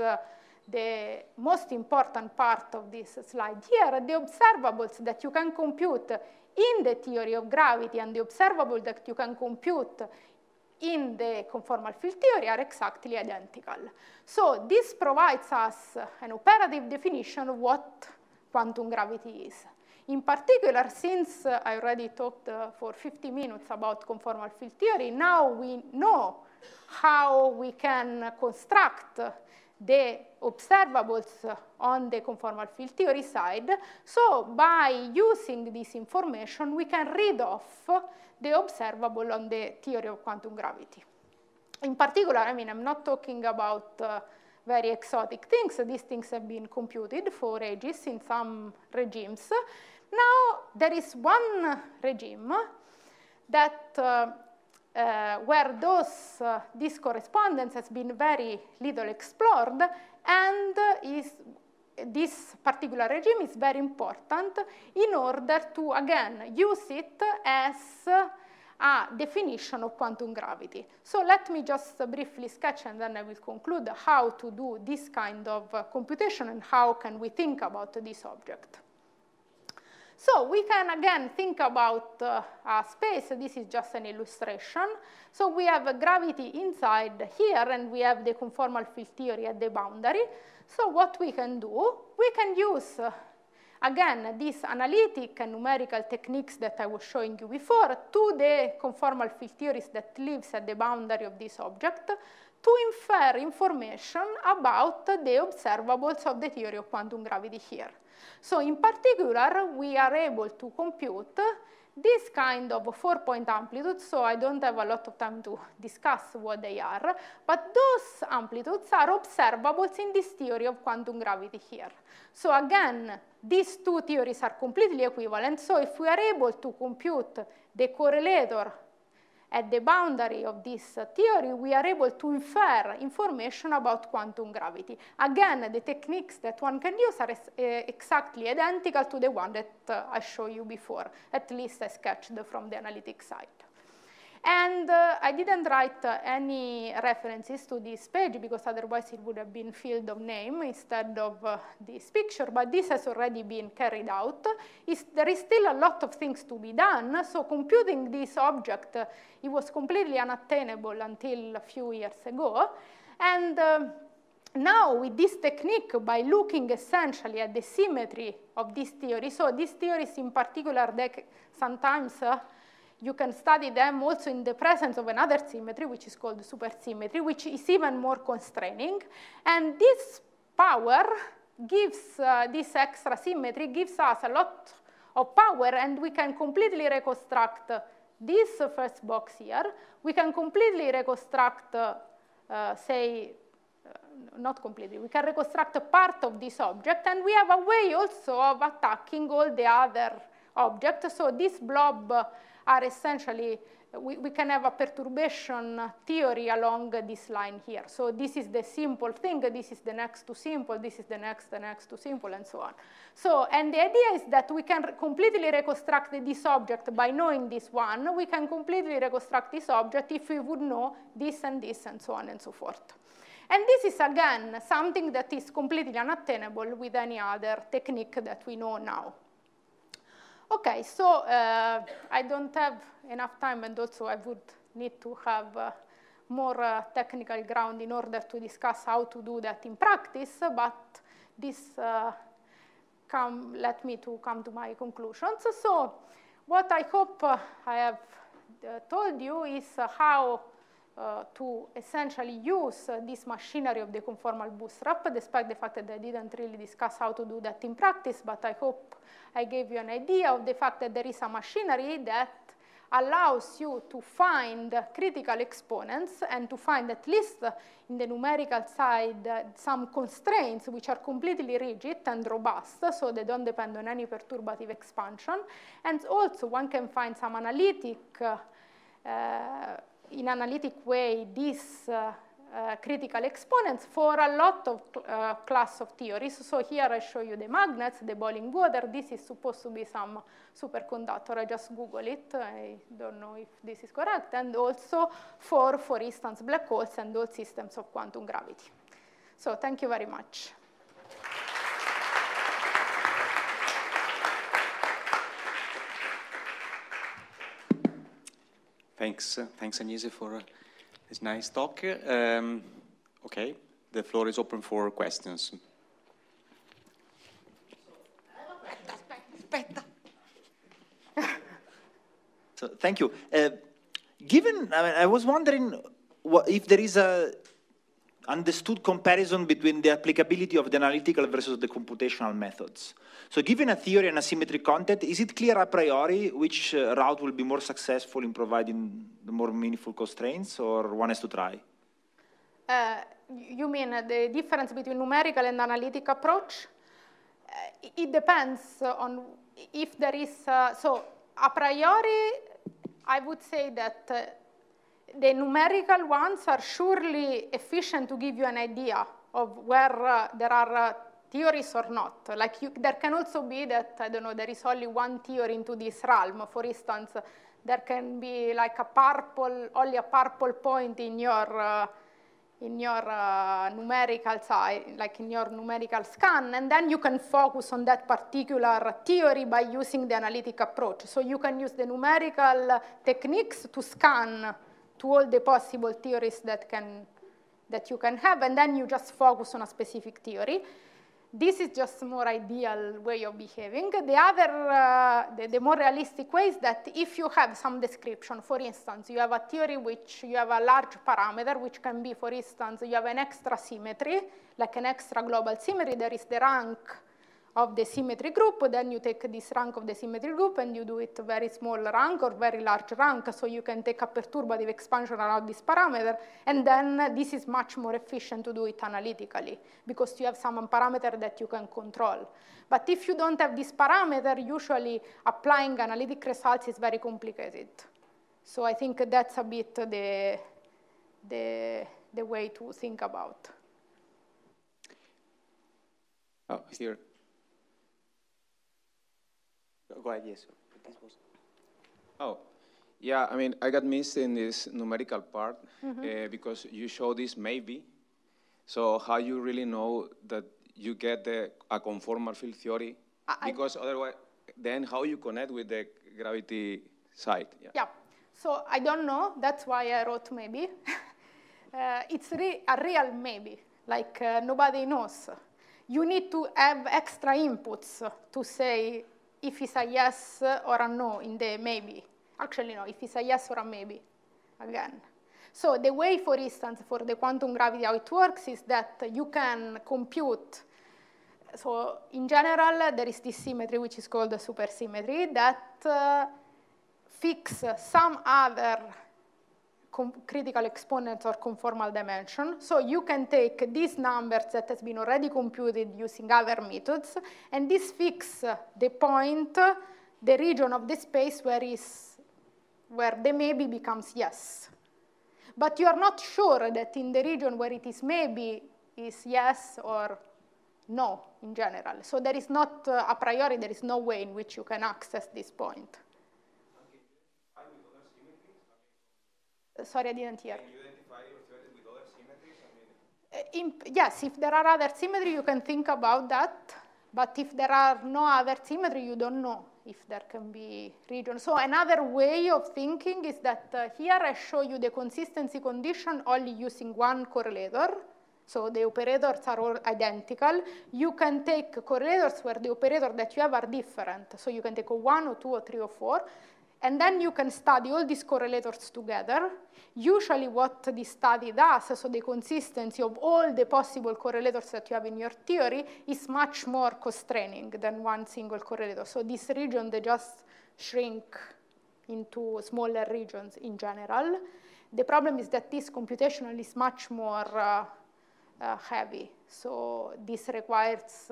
the most important part of this slide here, the observables that you can compute in the theory of gravity and the observable that you can compute in the conformal field theory are exactly identical. So this provides us an operative definition of what quantum gravity is. In particular, since I already talked for 50 minutes about conformal field theory, now we know how we can construct the observables on the conformal field theory side. So by using this information, we can read off the observable on the theory of quantum gravity. In particular, I mean, I'm not talking about very exotic things. These things have been computed for ages in some regimes. Now, there is one regime that where this correspondence has been very little explored, and this particular regime is very important in order to, again, use it as a definition of quantum gravity. So let me just briefly sketch, and then I will conclude, how to do this kind of computation and how can we think about this object. So we can, again, think about a space. This is just an illustration. So we have a gravity inside here, and we have the conformal field theory at the boundary. So what we can do, we can use, again, these analytic and numerical techniques that I was showing you before to the conformal field theories that lives at the boundary of this object to infer information about the observables of the theory of quantum gravity here. So in particular, we are able to compute this kind of four-point amplitudes, so I don't have a lot of time to discuss what they are, but those amplitudes are observables in this theory of quantum gravity here. So again, these two theories are completely equivalent, so if we are able to compute the correlator at the boundary of this theory, we are able to infer information about quantum gravity. Again, the techniques that one can use are exactly identical to the one that I showed you before, at least I sketched from the analytic side. And I didn't write any references to this page because otherwise it would have been filled of name instead of this picture, but this has already been carried out. There is still a lot of things to be done, so computing this object, it was completely unattainable until a few years ago. And now with this technique, by looking essentially at the symmetry of this theory, so these theories in particular, they sometimes you can study them also in the presence of another symmetry, which is called supersymmetry, which is even more constraining. And this power gives, this extra symmetry gives us a lot of power, and we can completely reconstruct this first box here. We can completely reconstruct, we can reconstruct a part of this object, and we have a way also of attacking all the other objects. So this blob are essentially, we can have a perturbation theory along this line here. So this is the simple thing, this is the next to simple, this is the next to simple, and so on. So, and the idea is that we can completely reconstruct this object by knowing this one. We can completely reconstruct this object if we would know this and this, and so on and so forth. And this is, again, something that is completely unattainable with any other technique that we know now. Okay, so I don't have enough time, and also I would need to have more technical ground in order to discuss how to do that in practice, but this led me to come to my conclusions. So what I hope I have told you is how to essentially use this machinery of the conformal bootstrap, despite the fact that I didn't really discuss how to do that in practice, but I hope I gave you an idea of the fact that there is a machinery that allows you to find critical exponents and to find, at least in the numerical side, some constraints which are completely rigid and robust, so they don't depend on any perturbative expansion. And also one can find some analytic, in analytic way, these critical exponents for a lot of class of theories. So here I show you the magnets, the boiling water. This is supposed to be some superconductor. I just Google it. I don't know if this is correct. And also for instance, black holes and all systems of quantum gravity. So thank you very much. Thanks, Agnese, for this nice talk. Okay, the floor is open for questions. So, thank you. I was wondering if there is a understood comparison between the applicability of the analytical versus the computational methods. So given a theory and asymmetric content, is it clear a priori which route will be more successful in providing the more meaningful constraints, or one has to try? You mean the difference between numerical and analytic approach? It depends on if there is, so a priori, I would say that the numerical ones are surely efficient to give you an idea of where there are theories or not. Like there can also be that, I don't know, there is only one theory into this realm. For instance, there can be like a purple, only a purple point in your numerical side, like in your numerical scan, and then you can focus on that particular theory by using the analytic approach. So you can use the numerical techniques to scan to all the possible theories that you can have, and then you just focus on a specific theory. This is just a more ideal way of behaving. The other, the more realistic way is that if you have some description, for instance, you have a theory which you have a large parameter, which can be, for instance, you have an extra symmetry, like an extra global symmetry. There is the rank of the symmetry group, then you take this rank of the symmetry group and you do it very small rank or very large rank, so you can take a perturbative expansion around this parameter, and then this is much more efficient to do it analytically because you have some parameter that you can control. But if you don't have this parameter, usually applying analytic results is very complicated. So I think that's a bit the way to think about. Oh, here. Go ahead, yes. Oh, yeah, I mean, I got missed in this numerical part because you show this maybe. So how you really know that you get a conformal field theory? Because otherwise, then how you connect with the gravity side? Yeah, so I don't know. That's why I wrote maybe. It's a real maybe, like nobody knows. You need to have extra inputs to say if it's a yes or a no in the maybe. Actually, no, if it's a yes or a maybe, again. So the way, for instance, for the quantum gravity, how it works is that you can compute. So in general, there is this symmetry, which is called the supersymmetry, that fix some other critical exponents or conformal dimension. So you can take these numbers that has been already computed using other methods, and this fix the point, the region of the space where the maybe becomes yes. But you are not sure that in the region where it is maybe is yes or no in general. So there is not a priori, there is no way in which you can access this point. Sorry, I didn't hear. Can you identify your theory with other symmetries? I mean... yes, if there are other symmetry, you can think about that. But if there are no other symmetry, you don't know if there can be regions. So another way of thinking is that here I show you the consistency condition only using one correlator. So the operators are all identical. You can take correlators where the operators that you have are different. So you can take a 1 or 2 or 3 or 4. And then you can study all these correlators together. Usually what this study does, so the consistency of all the possible correlators that you have in your theory is much more constraining than one single correlator. So this region, they just shrink into smaller regions in general. The problem is that this computational is much more heavy. So this requires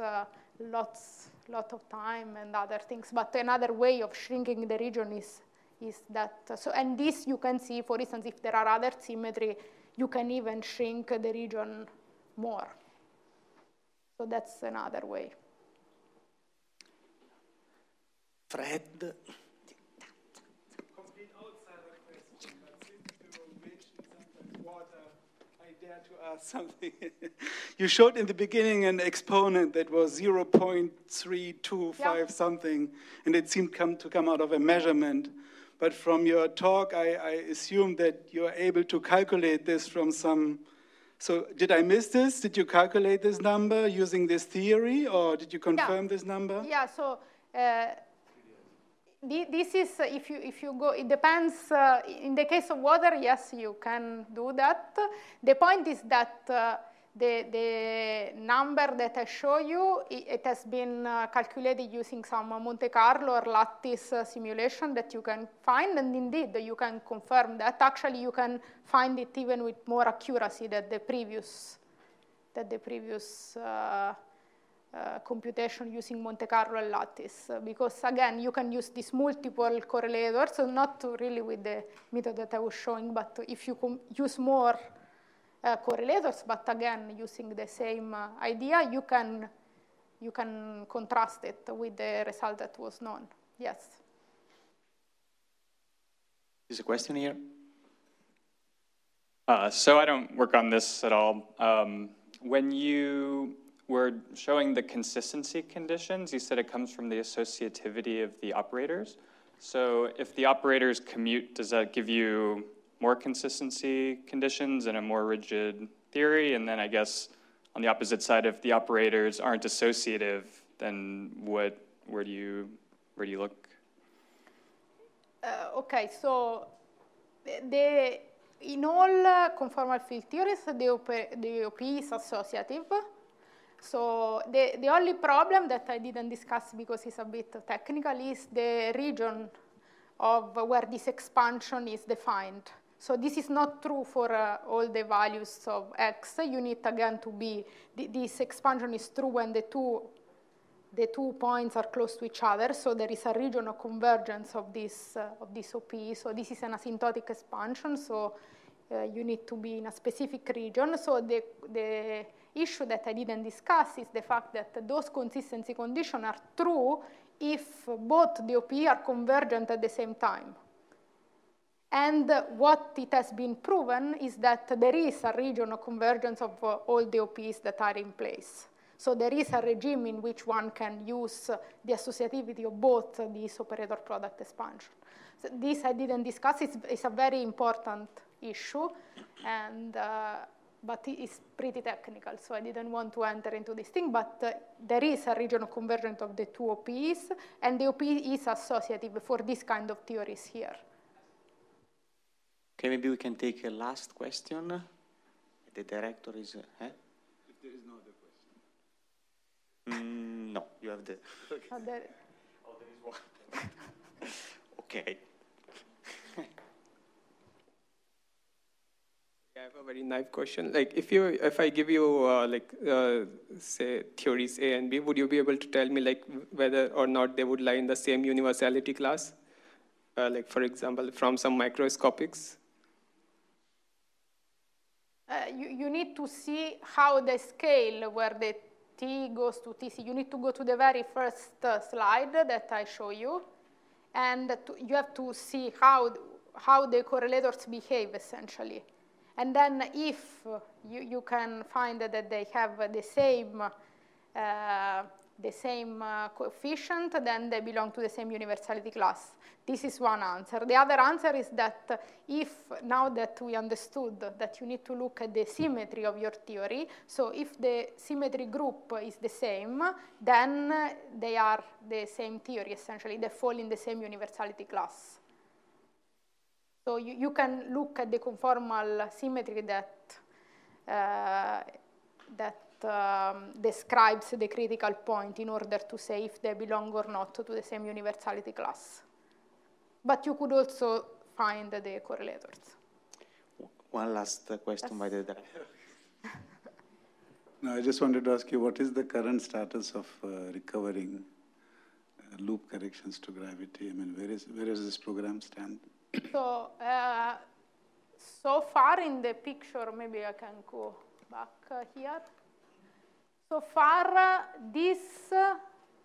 lot of time and other things, but another way of shrinking the region is that, so, and this you can see, for instance, if there are other symmetry, you can even shrink the region more. So that's another way. Fred. Complete outsider question, but since you mentioned sometimes water, I dare to ask something. You showed in the beginning an exponent that was 0.325 something, and it seemed to come out of a measurement. But from your talk, I assume that you're able to calculate this from some. So did I miss this? Did you calculate this number using this theory, or did you confirm this number? Yeah, so this is, if you go, it depends. In the case of water, yes, you can do that. The point is that the number that I show you, it has been calculated using some Monte Carlo or lattice simulation that you can find, and indeed you can confirm that. Actually, you can find it even with more accuracy than the previous computation using Monte Carlo and lattice, because again you can use these multiple correlators, so not really with the method that I was showing, but if you use more correlators, but again using the same idea, you can contrast it with the result that was known. Yes. There's a question here. So I don't work on this at all. When you were showing the consistency conditions, you said it comes from the associativity of the operators. So if the operators commute, does that give you more consistency conditions and a more rigid theory? And then I guess on the opposite side, if the operators aren't associative, then what, where do you look? Okay, so in all conformal field theories, the OP is associative. So the only problem that I didn't discuss because it's a bit technical is the region of where this expansion is defined. So this is not true for all the values of x. You need again to be, this expansion is true when the two points are close to each other. So there is a region of convergence of this OP. So this is an asymptotic expansion. So you need to be in a specific region. So the issue that I didn't discuss is the fact that those consistency conditions are true if both the OP are convergent at the same time. And what it has been proven is that there is a region of convergence of all the OPs that are in place. So there is a regime in which one can use the associativity of both these operator product expansion. So this I didn't discuss. It's a very important issue, and but it's pretty technical, so I didn't want to enter into this thing, but there is a region of convergence of the two OPs, and the OP is associative for this kind of theories here. Okay, maybe we can take a last question. The director is, If there is no other question. No, you have the... Okay. Oh, there is one. Okay. I have a very naive question. Like, if I give you say theories A and B, would you be able to tell me like whether or not they would lie in the same universality class? Like for example, from some microscopics. You need to see how they scale where the T goes to TC. You need to go to the very first slide that I show you, and you have to see how the correlators behave essentially. And then if you can find that they have the same coefficient, then they belong to the same universality class. This is one answer. The other answer is that if, now that we understood that you need to look at the symmetry of your theory, so if the symmetry group is the same, then they are the same theory, essentially. They fall in the same universality class. So you can look at the conformal symmetry that describes the critical point in order to say if they belong or not to the same universality class. But you could also find the correlators. One last question by the director. No, I just wanted to ask you, what is the current status of recovering loop corrections to gravity? I mean, where does this program stand? So, so far in the picture, maybe I can go back here. So far, this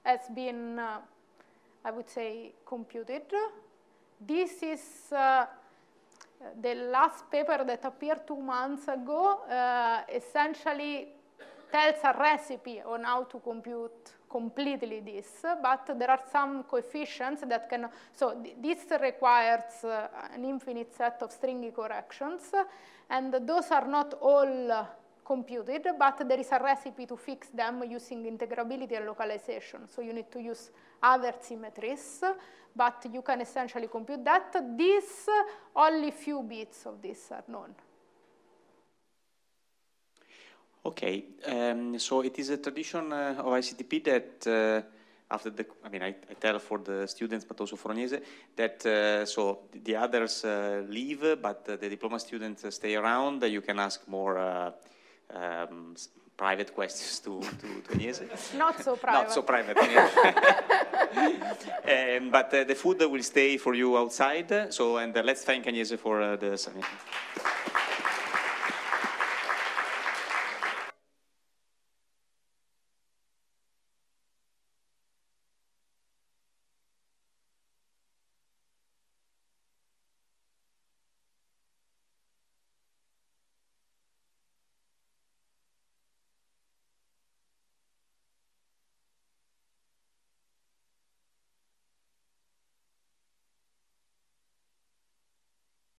has been, I would say, computed. This is the last paper that appeared 2 months ago, essentially tells a recipe on how to compute completely this, but there are some coefficients that can, so this requires an infinite set of stringy corrections, and those are not all computed, but there is a recipe to fix them using integrability and localization. So you need to use other symmetries, but you can essentially compute that. These, only few bits of this are known. Okay, so it is a tradition of ICTP that after the, I tell for the students, but also for Agnese, that so the others leave, but the diploma students stay around. You can ask more private questions to Agnese. Not so private. Not so private. But the food will stay for you outside. So, and let's thank Agnese for the submission.